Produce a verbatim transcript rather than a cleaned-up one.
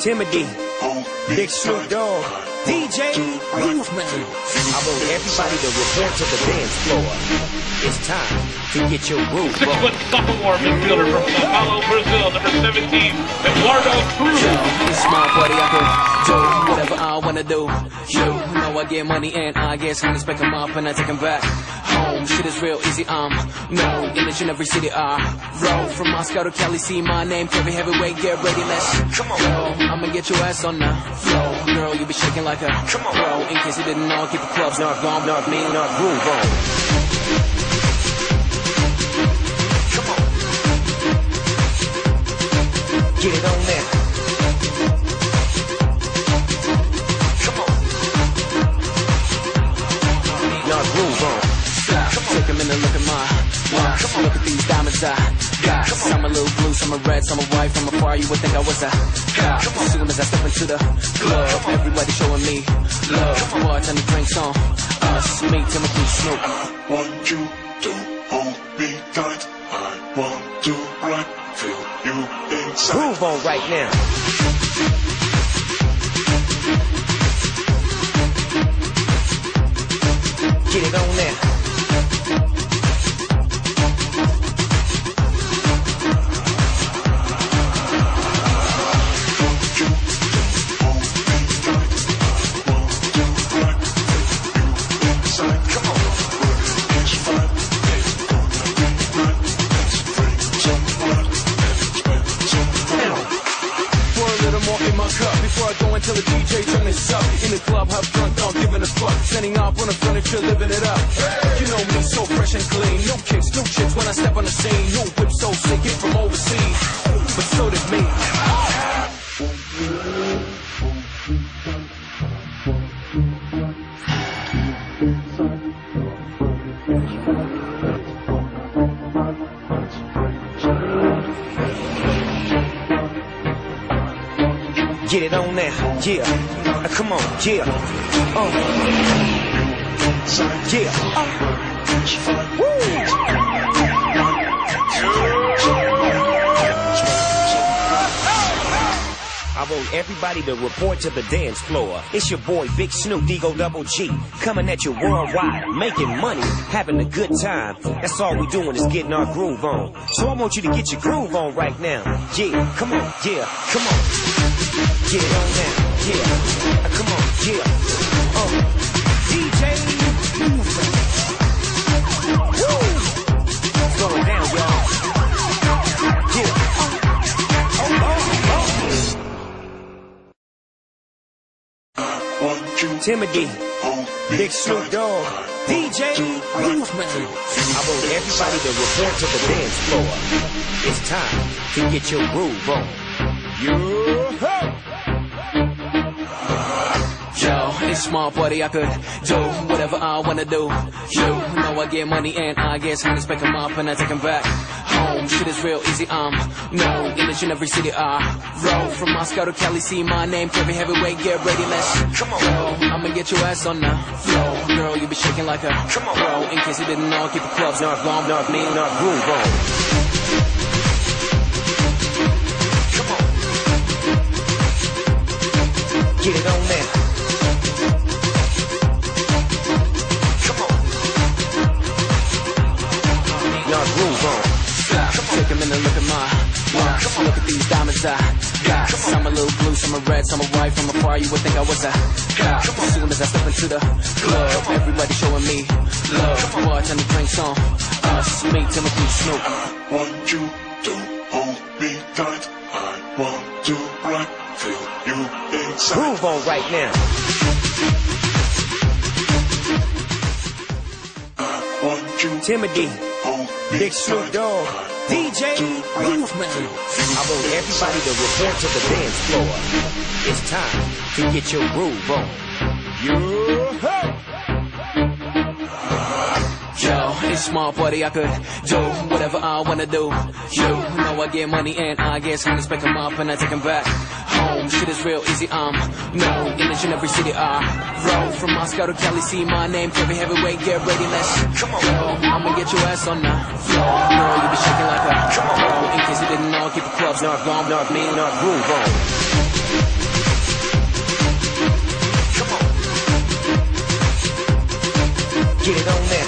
Timothy, Big Shoot Dog, D J, e Movement. I want everybody to report to the dance floor. It's time to get your groove on. Six foot sophomore midfielder from Sao Paulo, Brazil, number seventeen, Eduardo Cruz. Yo, this is my buddy. I can do whatever I wanna do. You know I get money and I get some respect. I'm up and I take them back. Home, shit is real easy, I'm um, no in each and every city I roll. From Moscow to Cali, see my name, heavy heavyweight, get ready, let's come on. Yo, I'ma get your ass on the floor. Girl, you be shaking like a come on. Bro, in case you didn't know, keep the clubs not gone, not me, not groove on. Get on there. Come on. Y'all groove on. Stop. Take a minute, look at my watch. Look at these diamonds I got. Some are little blue, some are red, some are white. From afar, you would think I was a cop. As soon as I step into the club, everybody showing me love. Watch and the drinks on us. Me, Timothy, Snoop. I want you to hold me tight. I want to ride. Feel you inside. Groove on right now. Get it on there. Before I go and tell the D J, turn this up. In the club, hop drunk, don't giving a fuck. Standing up on the furniture, living it up. You know me, so fresh and clean. New kicks, new chicks when I step on the scene. New whip so sick, it from overseas. But so did me. Get it on now, yeah. Uh, come on, yeah. Uh. Yeah. Uh. Woo. I want everybody to report to the dance floor. It's your boy Big Snoop, D O Double G, coming at you worldwide, making money, having a good time. That's all we doing is getting our groove on. So I want you to get your groove on right now. Yeah, come on, yeah, come on. Get it on now, yeah, uh, come on, yeah, oh, D J, Movement, woo, it's going down, y'all, yeah, oh, oh, oh, I want you, Timothy, Big Shoot Dog, D J, Movement, I want everybody to report to the dance floor, it's time to get your groove on, yo-ho! Yo, it's my buddy, I could do whatever I wanna do. You know I get money and I get some respect. I'm up and I take them back. Home, shit is real easy, I'm no in each and every city I roll. From Moscow to Cali, see my name, heavy heavyweight, get ready, let's come on. Yo, I'ma get your ass on the floor. Girl, you be shaking like a come on. Bro, in case you didn't know, keep the clubs not long, not me, not groove on. Get it on now. Come on. Now groove on. Stop. Take a minute, look at my watch. Look at these diamonds I got. Some are little blue, some are red, some are white. From afar, you would think I was a cop. As soon as I step into the club, everybody showing me love. Watch and the drinks on us. Me, Timothy, Snoop. I want you to hold me tight. I want to rock. Feel you inside. Groove on right now. I want you. Timothy, Big Shoot Dog, D J, Movement. I want everybody to report to the dance floor. It's time to get your groove on. Yo-ho! Yo, it's my buddy, I could do whatever I wanna do. You know I get money and I get some respect. I'm up and I take them back. home. Shit is real easy, um, no. In each and every city, I roll. From Moscow to Cali, see my name. Heavy, heavyweight, get ready, let's come on. Go. I'ma get your ass on the floor. No, you be shaking like a come on. Go. In case you didn't know, keep the clubs not gone, not me, not groove on. Get on there.